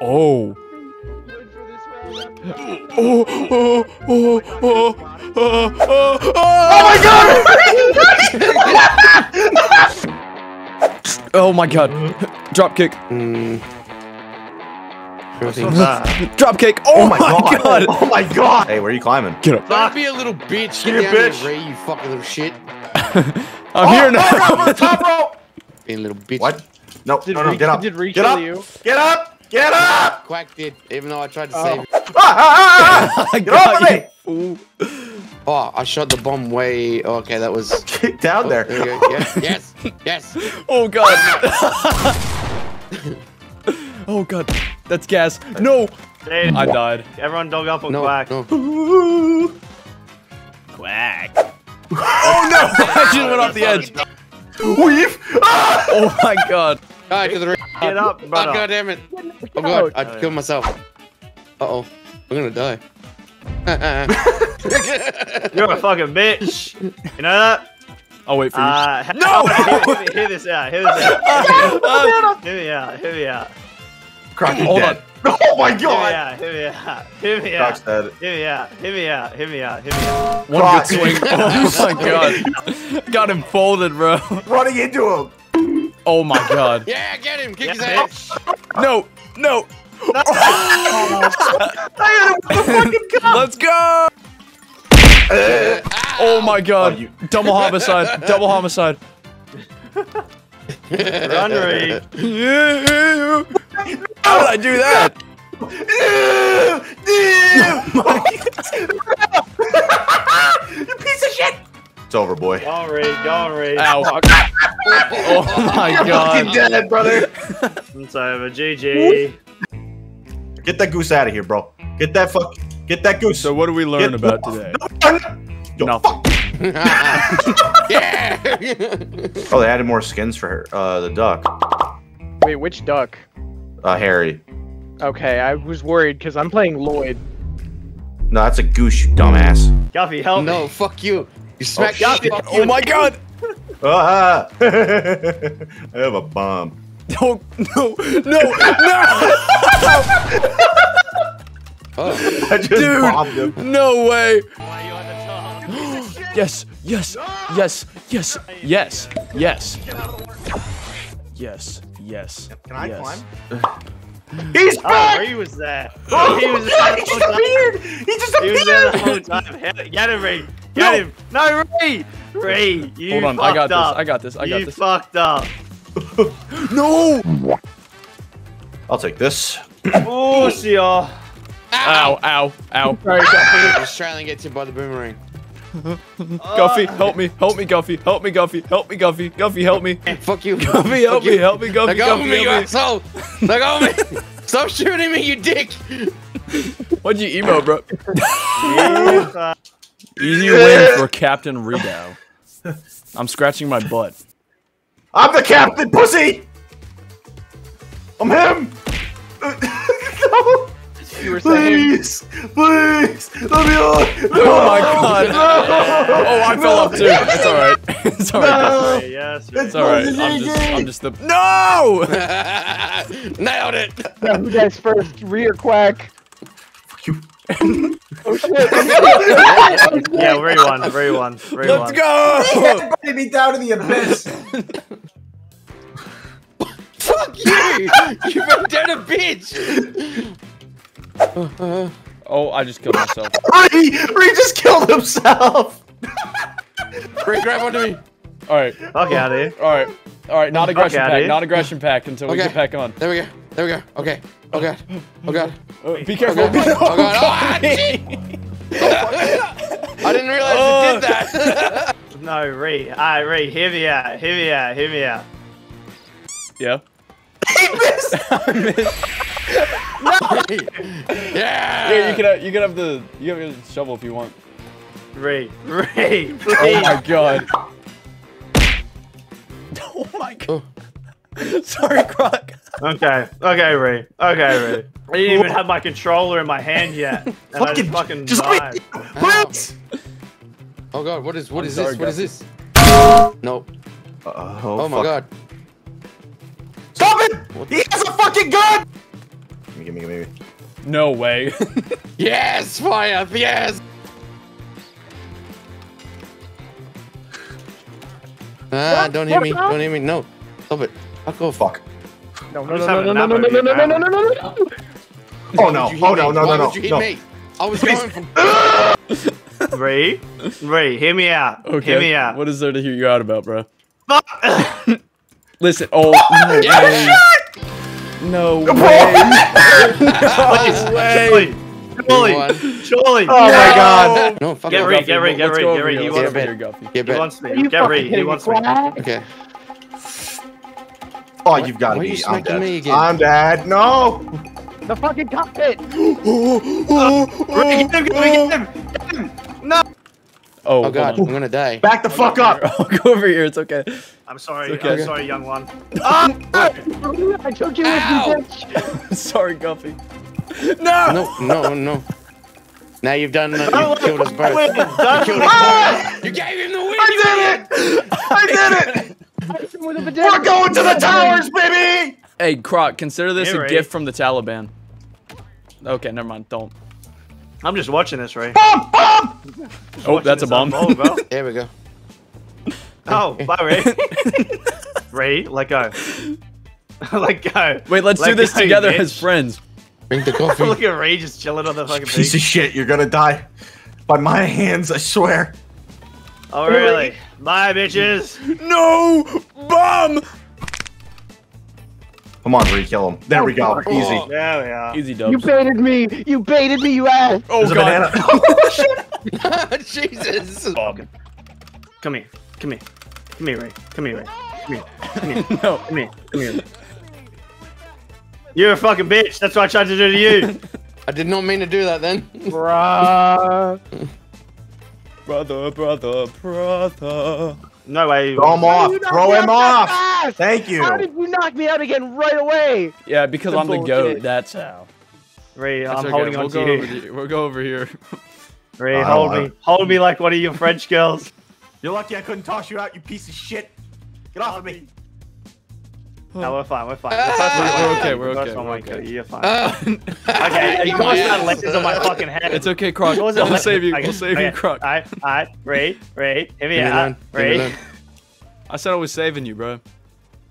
Oh. Oh my god! Oh my god! Drop kick. Drop kick! Oh my god! Oh my god! Hey, where are you climbing? Get up! Don't be a little bitch! Get down here, Ray, you fucking little shit! I'm here now! Top rope! Being a little bitch. What? No, get up! Get up! Quack did, even though I tried to save him. Get off of me! Oh, I shot the bomb way. Oh, okay, that was kicked down there. Yes. Oh god! Oh god, that's gas. No! Dude, I died. Everyone dog up on Quack. No. Quack. Oh no! I just went off the edge. Weave! Oh my god. Alright, get up, brother. Oh, god damn it. Oh god, I killed myself. Uh-oh. I'm gonna die. You're a fucking bitch. You know that? I'll wait for you. No! Hear this out, hear me out. Croc is dead. Oh my god! Hear me out. One good swing. Oh my god. Got him folded, bro. Running into him. Oh my god. Yeah, get him. Kick his ass. No. Let's go. Oh my god. Double homicide. Run, Ray. How did I do that? You piece of shit! It's over, boy. Don't Ray. Ow. Oh my god. You're fucking dead, brother. It's over. GG. Get that goose out of here, bro. Get that goose. So what do we learn about today? Nothing. Yeah. Oh, they added more skins for her, the duck. Wait, which duck? Harry. Okay, I was worried because I'm playing Lloyd. No, that's a goose, you dumbass. Guffy, help me. No, fuck you. You smacked Guffy. Oh my god. I have a bomb. No. I just bombed him. No way. Yes. Can I climb? He's back! Where was that? Oh, he was God, he just appeared! He just appeared! He was there the whole time. Get him, Ray! Get him! No, Ray! Ray, you fucked up. Hold on, I got this. You fucked up. No! I'll take this. Oh, see ya. Ow. Sorry, Guffy. I was trying to get you by the boomerang. Guffy, help me, Guffy. Guffy, help me. Fuck you. Guffy, help me, Guffy. Let go of me, you asshole. Let go of me. Stop shooting me, you dick. What'd you email, bro? Easy win for Captain Reedow. I'm scratching my butt. I'm the captain, pussy. I'm him. No. Please, let me on! No. Oh my god! No. Oh, I fell off too. It's alright. It's alright. No. It's alright. I'm just the. No! Nailed it. Who dies first? Ree or Quack? Fuck you. Oh shit! Yeah, Ree won. Let's go! Everybody be down in the abyss. Fuck you! You've been dead a bitch. Oh, I just killed myself. Ree just killed himself! Ree, grab onto me! Alright. Okay, out of here. Alright, not aggression pack until we get back on. There we go. Okay. Oh god. Oh god. Be careful. Oh god. Oh, I didn't realize it did that. No, Ree. Alright, Ree, hear me out. Yeah. He missed! I missed. No! Yeah, you can have the shovel if you want. Ray, please. Oh my god. Sorry, Croc. Okay, Ray. I didn't even have my controller in my hand yet. And I just died. What? Oh god, what is this? What is this? Nope. Oh my god. Stop it! He has a fucking gun! Gimme. No way. Yes, fire, yes! Ah, don't hit me, don't hit me, no. Stop it. I'll go fuck. No. Oh no. Why did you hit me? I was going from... Ray, hear me out. Okay. Hear me out. What is there to hear you out about, bro? Listen, no way. Surely. Oh my god. No, fuck. Get Reed. He wants me. Get Reed. He wants me. Okay. Oh, you've got to be. I'm dead. I'm dead. No. The fucking cockpit. Reed, get him. No. Oh god, I'm gonna die. Back the fuck up. I'll go over here. It's okay. I'm sorry. I'm sorry, young one. I choked you with me, bitch. Sorry, Guffy. No! Now you've done. You killed us both. You gave him the win. I did it! We're going to the towers, baby! Hey, Croc, consider this a gift from the Taliban. Okay, never mind. Don't. I'm just watching this, Ray. Bomb! Bomb! Oh, that's a bomb. There we go. Oh, bye, Ray. Ray, let go. Let go. Wait, let's do this together as friends. Drink the coffee. Look at Ray just chilling on the fucking piece of shit. You're gonna die by my hands, I swear. Oh really? My bitches. No bomb. Come on, Ray, kill him. There we go. Easy. Oh, there we are. Easy dubs. You baited me. You baited me. You ass. Oh god. Oh shit. Jesus. Oh, okay. Come here, Ray. No. Come here. You're a fucking bitch. That's what I tried to do to you. I did not mean to do that then. Bruh. Brother. No way. Throw him off. Throw him off. Thank you. How did you knock me out again right away? Yeah, because I'm the goat. That's how. Ray, I'm holding on to you. We'll go over here. Ray, hold me. Hold me like one of your French girls. You're lucky I couldn't toss you out, you piece of shit. Get off of me. No, we're fine. We're okay. You're fine. Okay, you guys got lenses on my fucking head. It's okay, Croc. We'll save you. Croc. Alright, Ray. Hit me out. Ray. I said I was saving you, bro.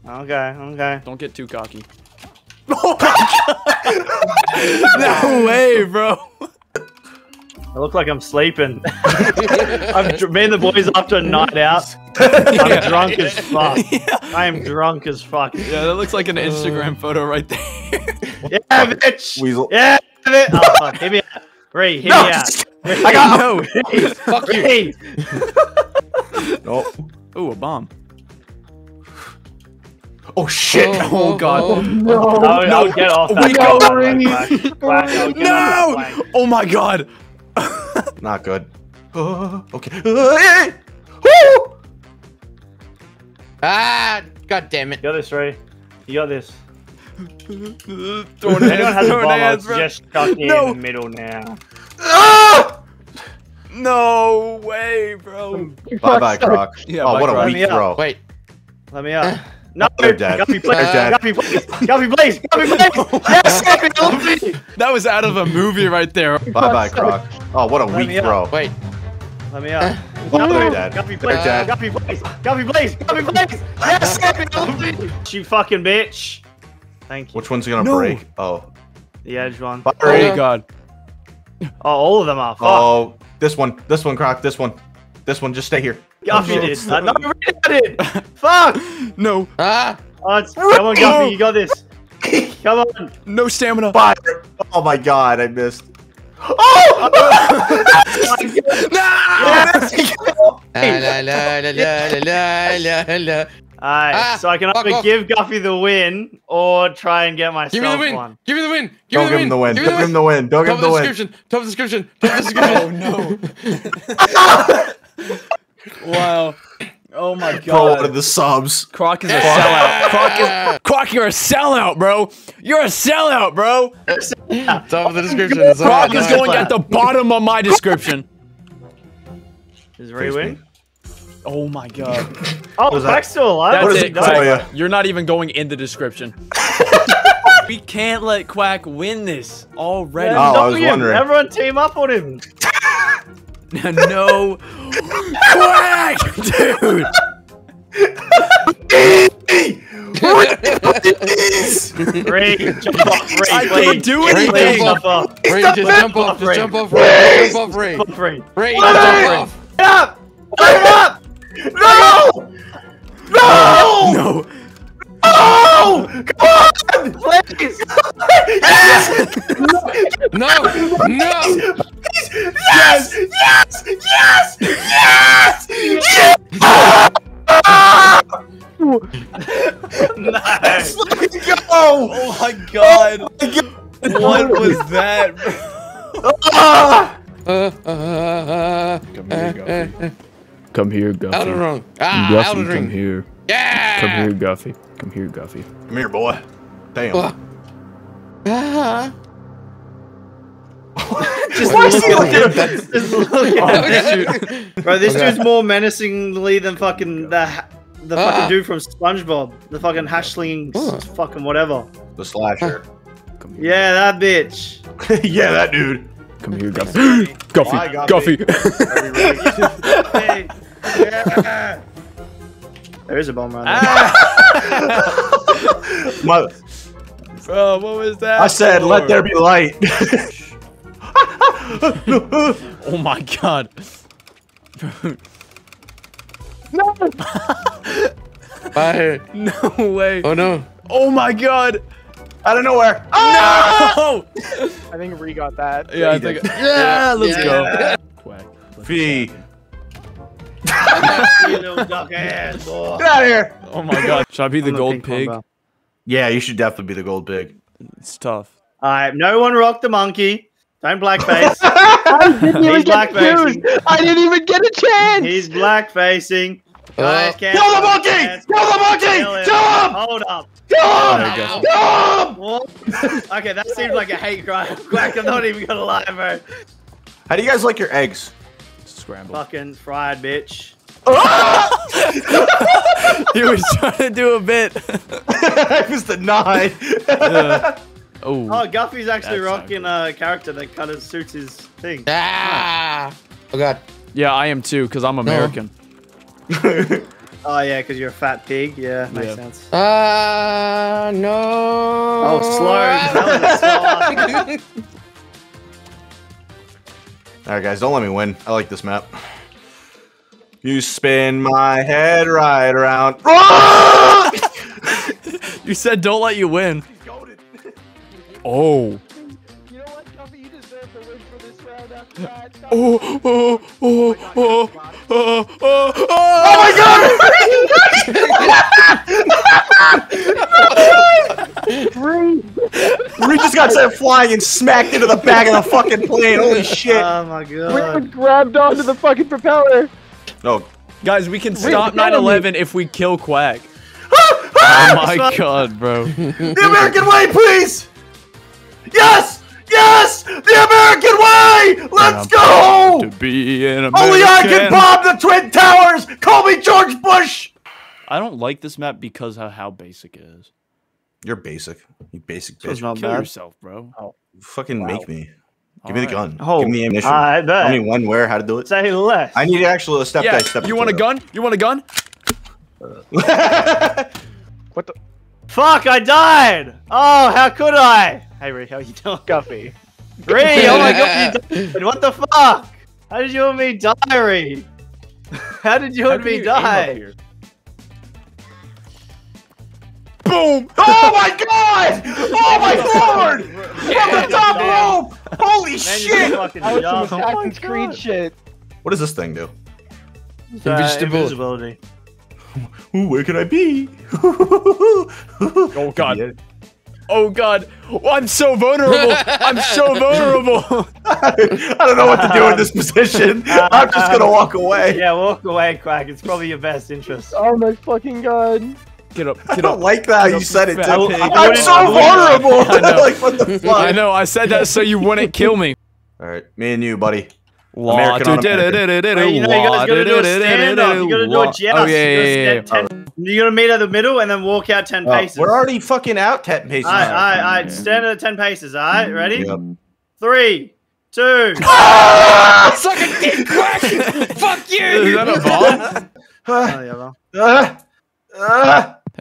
Okay. Don't get too cocky. Oh my god! No way, bro. I look like I'm sleeping. Me and the boys after a night out. I'm drunk as fuck. Yeah. I am drunk as fuck. Yeah, that looks like an Instagram photo right there. Yeah, bitch. Weasel. Yeah, bitch. Oh, fuck. Hit me out. Ray, hit me out. Ray, I got no. Ray, fuck Ray. You. Nope. Ooh, a bomb. Oh shit! Oh god! Oh, no! Get off! No! Oh my god! Not good. Okay. Woo! Ah! God damn it! You got this, Ray. You got this. Anyone has a bomb, just stuck in the middle now. Ah! No way, bro. Bye, bye, Croc. Yeah, oh, what a weak throw. Wait. Let me out. No, they're dead. Guffy, please. Yes, that was out of a movie right there. Bye, Croc. Oh, what a weak throw. Wait. Let me out. They're dead. Guffy, please. Yes, you fucking bitch. Thank you. Which one's gonna break? Oh. The edge one. Bye, God. Oh, all of them are. Fuck. Oh, this one, Croc. This one. Just stay here. Guffy did. Fuck! No. Come on, Guffy, you got this. Come on. No stamina. Bye. Oh my god, I missed. Oh! No! Alright, so I can either give Guffy the win or try and get myself one. Give me the win. Don't give him the win. Top of the description. Oh no. Wow. Oh my god. One of the subs. Croc is a sellout. Croc, you're a sellout, bro. You're a sellout, bro. Top of the description. Croc is going at the bottom of my description. Is Ray win? Oh my god. Oh, Croc's still alive? That's it, Croc. You're not even going in the description. We can't let Quack win this already. Yeah, oh, I was wondering. Everyone team up on him. No. Quack, dude. Ray, jump off, Ray. I can't do anything. Ray, just jump off. Just jump off, Ray. Jump off, Ray. Ray, jump off. Get up! Get up! No! No! No! No! Come on! Please! Yes! No! No! Yes! Yes! Yes! Yes! Yes! Nice! Let's go! Oh my god! Oh my god. What was that? Come here, Guffy. Come here, Guffy. Out of the room. Ah, out of the room. Come here. Yeah! Come here, Guffy. Come here, Guffy. Come here, boy. Damn. Just look at him. Just look at him. Bro, this dude's more menacingly than fucking the fucking dude from SpongeBob. The fucking hash-slinging fucking whatever. The slasher. Come here. Yeah, that bitch. Yeah, that dude. Come here, Guffy. Guffy. Guffy. Yeah. There is a bomb right there. Mother. Bro, what was that? I said, for? Let there be light. Oh my god. No. Bye. No way. Oh no. Oh my god. Out of nowhere. Oh! No! I think Ree got that. Yeah, I think. Yeah, let's go. Quack. Fee. You little duck ass, boy. Get out of here! Oh my god. Should I be the gold pig? Yeah, you should definitely be the gold pig. It's tough. Alright, no one rock the monkey. Don't blackface. I didn't even get I didn't even get a chance! He's blackfacing. Guys, kill the monkey! Kill the monkey! Kill him! Hold up. Kill him! Okay, that seems like a hate crime. Quack, I'm not even gonna lie, bro. How do you guys like your eggs? Scrambled. Fucking fried, bitch. He was trying to do a bit. It was the nine. Oh, Guffy's actually rocking a character that kind of suits his thing. Ah! Oh god. Yeah, I am too, because I'm American. Oh yeah, because you're a fat pig. Yeah, makes sense. Ah, no. Oh, slow. That was slow. All right, guys, don't let me win. I like this map. You spin my head right around. You said don't let you win. Oh. You know what, Guffy? You deserve the win for this round after that. Oh, oh, oh, oh, oh, oh, oh, oh my god! Ree just got sent flying and smacked into the back of the fucking plane. Holy shit. Oh my god. Ree grabbed onto the fucking propeller. No. Guys, we can stop 9/11 if we kill Quack. Oh my god, bro. The American way, please! Yes! Yes! The American way! Let's go! To be an American. Only I can bomb the Twin Towers! Call me George Bush! I don't like this map because of how basic it is. You're basic. You basic bitch. Not kill yourself, bro. Oh, fucking make me. Give me the gun. Oh, give me ammunition. I bet. Tell me when, where, how to do it. Say less. I need actual step-by-step. You want a gun? You want a gun? What the? Fuck, I died! Oh, how could I? Hey, Ree, how you doing? Guffy. Ree, oh my god, you died! What the fuck? How did you and me die, Ree? How did you and me die? Boom! Oh my god! Oh my lord! From the top rope! Holy shit! That was some attacking screen shit. What does this thing do? Invisibility. Ooh, where could I be? Oh god! Oh god! Oh, I'm so vulnerable! I'm so vulnerable! I don't know what to do in this position. I'm just gonna walk away. Yeah, walk away, Quack. It's probably your best interest. Oh my fucking god! Get up! Get up. I don't like that you said it. I'm so vulnerable. Like what the fuck? I know. I said that so you wouldn't kill me. All right, me and you, buddy. American on American. You know you guys gotta do a stand up. You gotta do a jazz. Oh yeah, yeah, yeah. You're gonna meet at the middle and then walk out 10 paces. We're already fucking out 10 paces. All right. Stand at 10 paces. All right, ready? Yep. 3, 2. Ah! Suck a dick, crack! Fuck you! Is that a ball?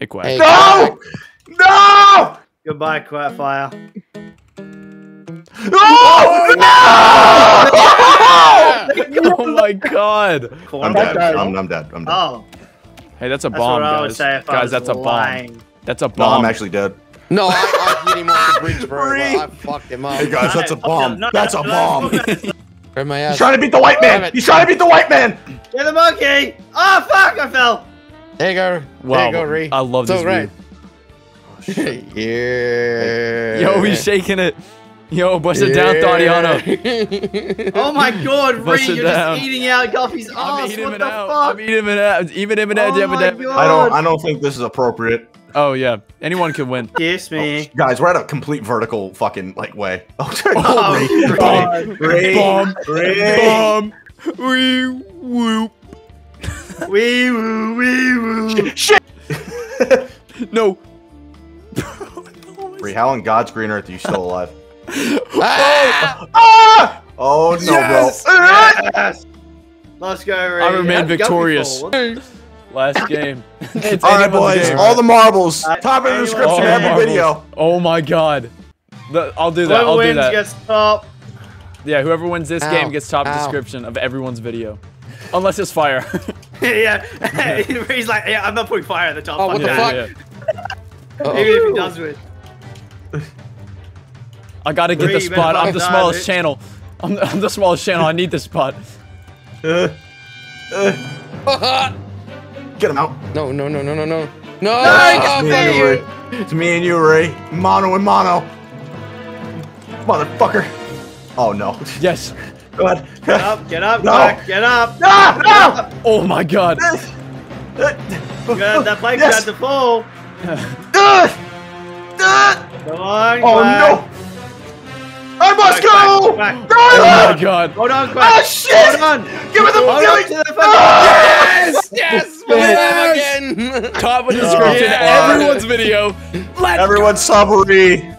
Hey, Quack. No! No! Goodbye, Quackfire. Oh, no! Oh my god! I'm dead. Oh. Hey, that's a bomb, guys. I would say if guys, that's lying. A bomb. That's a bomb. No, I'm actually dead. No, I hit him off the bridge, bro. I fucked him up. Hey guys, that's a bomb. That's a bomb. He's trying to beat the white man. He's trying to beat the white man. Get the monkey. Oh fuck! I fell. There you go. Wow. There you go, Ree. I love this. Right. Yeah. Yo, he's shaking it. Yo, bust it down, Thadiano. Oh my god, Ree, you're just eating out Guffy's ass. What the fuck? I'm eating him out. I don't think this is appropriate. Oh yeah, anyone could win. Yes, me. Oh, guys, we're at a complete vertical fucking like way. Wee woo. Shit. No. Ree, how on God's green earth are you still alive? Ah! Ah! Oh no, yes! Bro! Yes! Let's go, Ree. I remain victorious. Last game. All right, boys. Game, all the marbles. Top in the description of every video. Oh my god. I'll do that. I'll do that. Whoever wins gets top. Yeah, whoever wins this game gets top description of everyone's video, unless it's fire. Yeah. He's like, yeah, I'm not putting fire at the top. Oh, what the fuck? Yeah. Even if he does win. I gotta get the spot. I'm the smallest channel. I'm the smallest channel. I need this spot. Get him out. No. It's me and you, Ree. Mono and mono. Motherfucker. Oh, no. Yes. Go ahead. Get up. No. Get up. No. Oh, my God. Yes. That bike had to fall. Come on, Quack. No. I must go! Quack. Oh my god! Hold on, Quack! Oh shit! Hold on! Give me the fucking! Yes! Yes! Yes! Again! Top of the description, everyone's video. Everyone sub Ree.